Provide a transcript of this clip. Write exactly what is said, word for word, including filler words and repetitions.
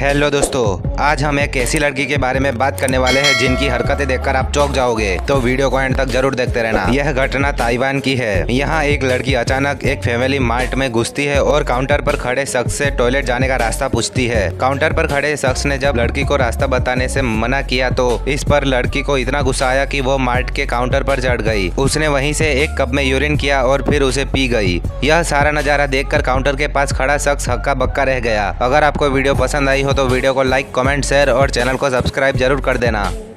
Hello दोस्तों, आज हम एक ऐसी लड़की के बारे में बात करने वाले हैं जिनकी हरकतें देखकर आप चौंक जाओगे, तो वीडियो को एंड तक जरूर देखते रहना। यह घटना ताइवान की है। यहाँ एक लड़की अचानक एक फैमिली मार्ट में घुसती है और काउंटर पर खड़े शख्स से टॉयलेट जाने का रास्ता पूछती है। काउंटर पर खड़े शख्स ने जब लड़की को रास्ता बताने से मना किया तो इस पर लड़की को इतना गुस्सा आया कि वो मार्ट के काउंटर पर चढ़ गई। उसने वहीं से एक कप में यूरिन किया और फिर उसे पी गई। यह सारा नजारा देखकर काउंटर के पास खड़ा शख्स हक्का बक्का रह गया। अगर आपको वीडियो पसंद आई तो वीडियो को लाइक, कमेंट, शेयर और चैनल को सब्सक्राइब जरूर कर देना।